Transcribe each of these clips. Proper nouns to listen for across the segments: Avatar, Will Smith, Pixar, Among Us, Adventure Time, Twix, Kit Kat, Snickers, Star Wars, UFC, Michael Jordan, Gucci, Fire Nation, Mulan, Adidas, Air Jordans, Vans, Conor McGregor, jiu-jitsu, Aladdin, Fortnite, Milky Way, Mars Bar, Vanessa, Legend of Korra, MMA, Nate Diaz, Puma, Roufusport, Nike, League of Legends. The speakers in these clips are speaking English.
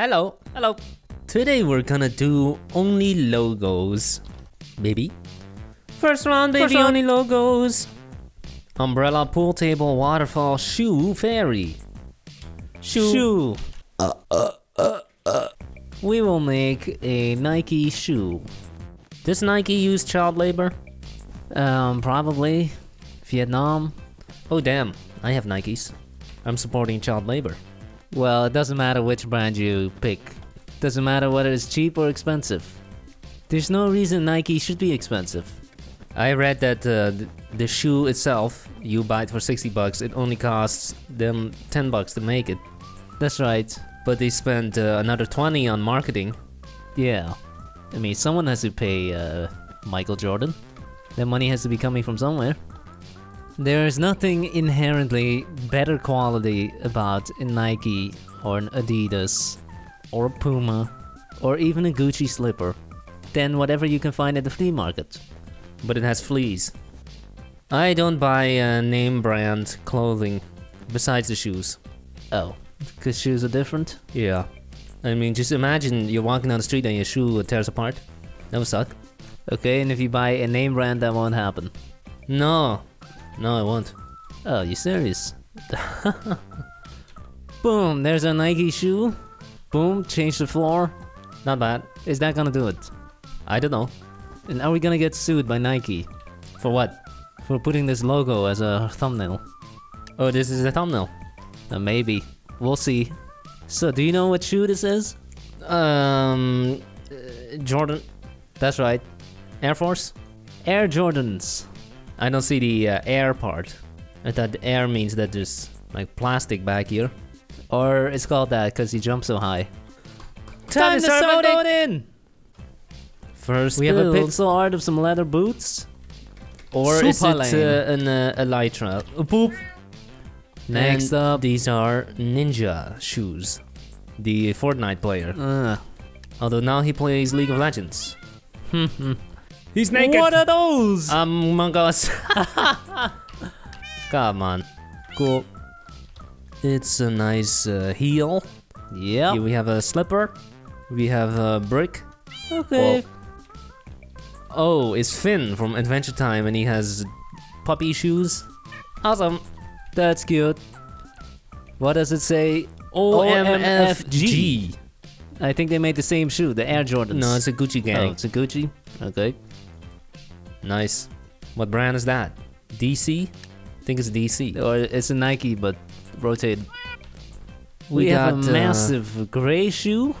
Hello. Hello. Today we're gonna do only logos. Baby. First round, baby. First round. Only logos. Umbrella, pool table, waterfall, shoe, fairy. Shoe. We will make a Nike shoe. Does Nike use child labor? Probably. Vietnam. Oh damn, I have Nikes. I'm supporting child labor. Well, it doesn't matter which brand you pick. Doesn't matter whether it's cheap or expensive. There's no reason Nike should be expensive. I read that the shoe itself, you buy it for $60, it only costs them $10 to make it. That's right. But they spent another 20 on marketing. Yeah. I mean, someone has to pay Michael Jordan. That money has to be coming from somewhere. There is nothing inherently better quality about a Nike or an Adidas or a Puma or even a Gucci slipper than whatever you can find at the flea market. But it has fleas. I don't buy name brand clothing besides the shoes. Oh. Because shoes are different? Yeah. I mean, just imagine you're walking down the street and your shoe tears apart. That would suck. Okay, and if you buy a name brand, that won't happen. No. No, it won't. Oh, you serious? Boom, there's a Nike shoe. Boom, change the floor. Not bad. Is that gonna do it? I don't know. And are we gonna get sued by Nike? For what? For putting this logo as a thumbnail. Oh, this is a thumbnail? Maybe. We'll see. So, do you know what shoe this is? Jordan. That's right. Air Force? Air Jordans. I don't see the air part. I thought the air means that there's like plastic back here. Or it's called that because you jump so high. Time to start voting! First we have a pixel art of some leather boots. Or Super is it an elytra? Boop! Next up, these are ninja shoes. The Fortnite player. Although now he plays League of Legends. He's naked! What are those? Among Us. Come on. Cool. It's a nice heel. Yeah. Here we have a slipper. We have a brick. Okay. Oh, it's Finn from Adventure Time and he has puppy shoes. Awesome. That's cute. What does it say? OMFG. I think they made the same shoe, the Air Jordans. No, it's a Gucci gang. Oh, it's a Gucci? Okay. Nice. What brand is that? DC? I think it's DC. Or it's a Nike, but rotated. We have a massive gray shoe.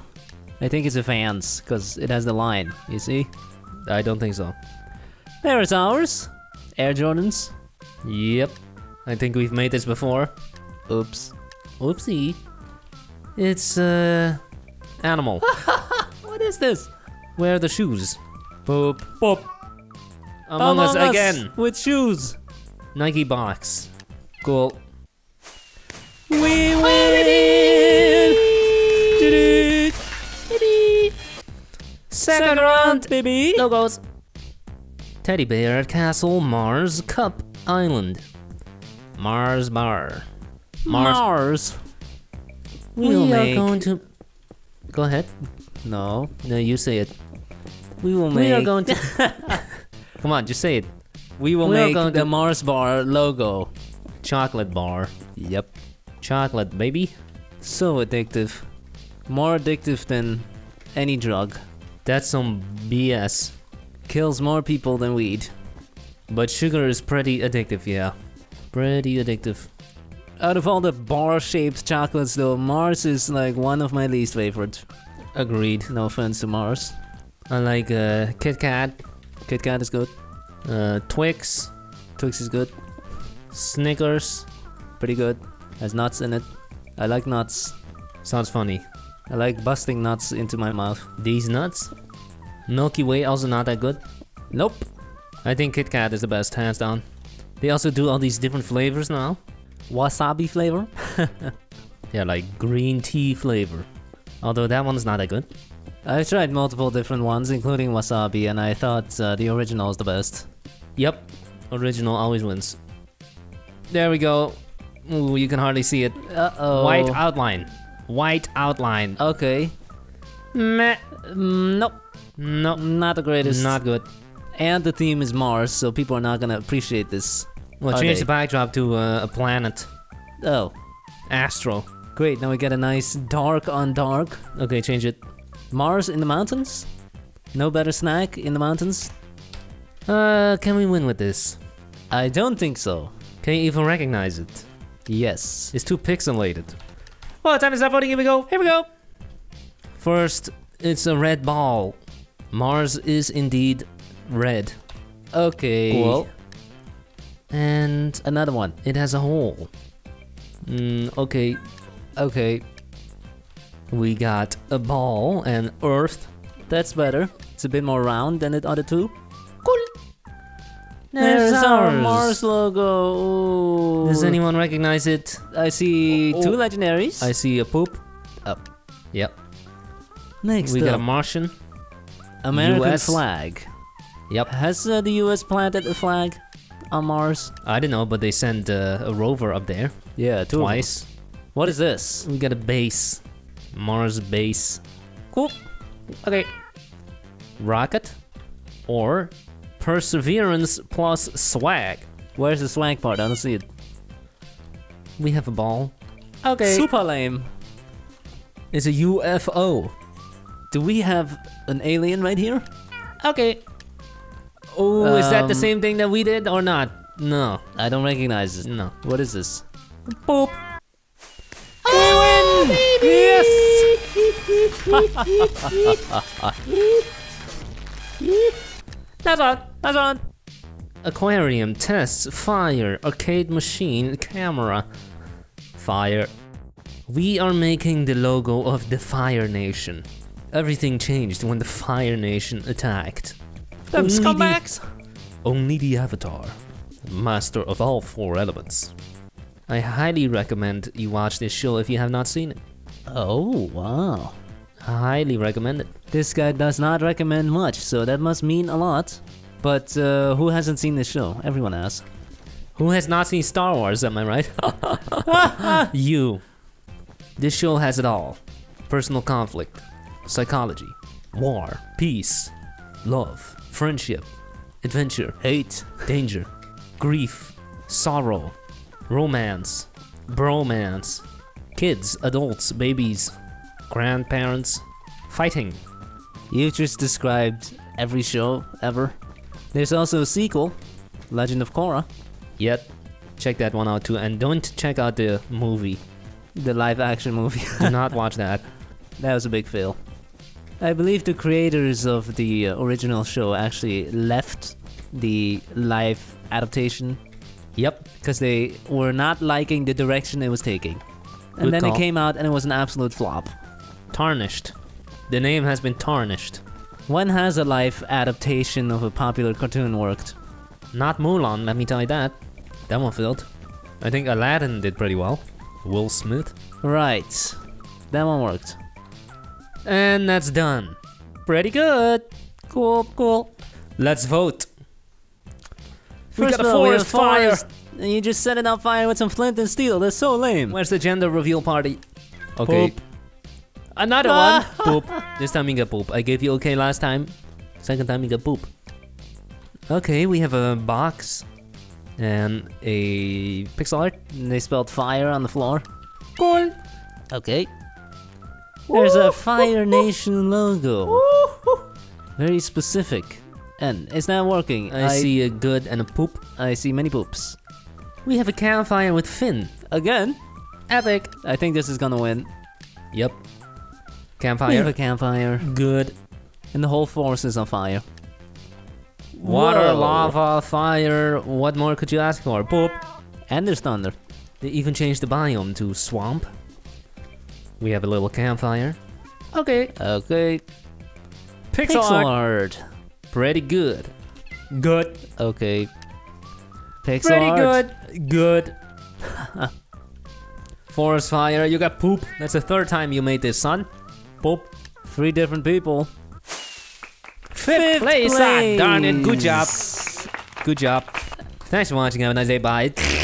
I think it's a Vans, because it has the line, you see? I don't think so. There is ours. Air Jordans. Yep. I think we've made this before. Oops. Oopsie. It's animal. What is this? Where are the shoes? Boop. Boop. Among Us again. With shoes. Nike box. Cool. We win! Second round, baby. Logos. Teddy bear, castle, Mars, cup, island. Mars Bar. Mars. We are going to... Go ahead. No. No, you say it. We are going to... Come on, just say it. We are going to... Mars Bar logo. Chocolate bar. Yep. Chocolate, baby. So addictive. More addictive than any drug. That's some BS. Kills more people than weed. But sugar is pretty addictive, yeah. Pretty addictive. Out of all the bar-shaped chocolates though, Mars is like one of my least favorite. Agreed. No offense to Mars. I like Kit Kat. Kit Kat is good. Twix. Twix is good. Snickers. Pretty good. Has nuts in it. I like nuts. Sounds funny. I like busting nuts into my mouth. These nuts? Milky Way also not that good? Nope. I think Kit Kat is the best, hands down. They also do all these different flavors now. Wasabi flavor? Yeah, like green tea flavor. Although that one's not that good. I've tried multiple different ones, including wasabi, and I thought the original is the best. Yep, original always wins. There we go. Ooh, you can hardly see it. Uh-oh. White outline. White outline. Okay. Meh. Nope. Nope. Not the greatest. Not good. And the theme is Mars, so people are not gonna appreciate this. Well, change the backdrop to a planet. Oh. Astro. Great, now we get a nice dark on dark. Okay, change it. Mars in the mountains? No better snack in the mountains? Can we win with this? I don't think so. Can you even recognize it? Yes. It's too pixelated. Well, time to stop voting. Here we go. Here we go. First, it's a red ball. Mars is indeed red. Okay. Cool. And another one. It has a hole. Okay. Okay. We got a ball and Earth. That's better. It's a bit more round than the other two. Cool. There's our Mars logo. Ooh. Does anyone recognize it? I see two legendaries. I see a poop. Up. Yep. Next we got a Martian. American US. Flag. Yep. Has the US planted a flag on Mars? I don't know, but they sent a rover up there. Yeah, twice. What is this? We got a base. Mars base. Cool. Okay. Rocket or Perseverance plus swag. Where's the swag part? I don't see it. We have a ball. Okay. Super lame. It's a UFO. Do we have an alien right here? Okay. Oh, is that the same thing that we did or not? No. I don't recognize this. No. What is this? Boop. Oh, baby! Yes! That's on. That's on. Aquarium, tests, fire, arcade machine, camera, fire. We are making the logo of the Fire Nation. Everything changed when the Fire Nation attacked. Them scumbags! Only the Avatar, master of all four elements. I highly recommend you watch this show if you have not seen it. Oh, wow. Highly recommended. This guy does not recommend much, so that must mean a lot. But who hasn't seen this show? Everyone has. Who has not seen Star Wars, am I right? You. This show has it all. Personal conflict, psychology, war, peace, love, friendship, adventure, hate, danger, grief, sorrow, romance, bromance, kids, adults, babies, grandparents, fighting. You just described every show ever. There's also a sequel, Legend of Korra. Yep, check that one out too, and don't check out the movie. The live action movie. Do not watch that. That was a big fail. I believe the creators of the original show actually left the live adaptation. Yep. Because they were not liking the direction it was taking. And Good then call. It came out and it was an absolute flop. Tarnished. The name has been tarnished. When has a live adaptation of a popular cartoon worked? Not Mulan, let me tell you that. That one failed. I think Aladdin did pretty well. Will Smith. Right. That one worked. And that's done. Pretty good. Cool, cool. Let's vote. First we got a forest fire. And you just set it on fire with some flint and steel. That's so lame. Where's the gender reveal party? Okay. Poop. Another one. Poop. This time you get poop. I gave you okay last time. Second time you get poop. Okay, we have a box and a pixel art. And they spelled fire on the floor. Cool. Okay. There's a Fire Nation logo. Very specific. And it's not working. I see a good and a poop. I see many poops. We have a campfire with Finn. Again? Epic. I think this is gonna win. Yep. Campfire. We have a campfire. Good. And the whole forest is on fire. Water, lava, fire. What more could you ask for? Poop. And there's thunder. They even changed the biome to swamp. We have a little campfire. Okay. Okay. Pixar. Pretty good. Good. Okay. Pixar. Pretty good. Good. Forest fire. You got poop. That's the third time you made this, son. Poop. Three different people. Fifth place. Ah, darn it. Good job. Good job. Thanks for watching. Have a nice day. Bye.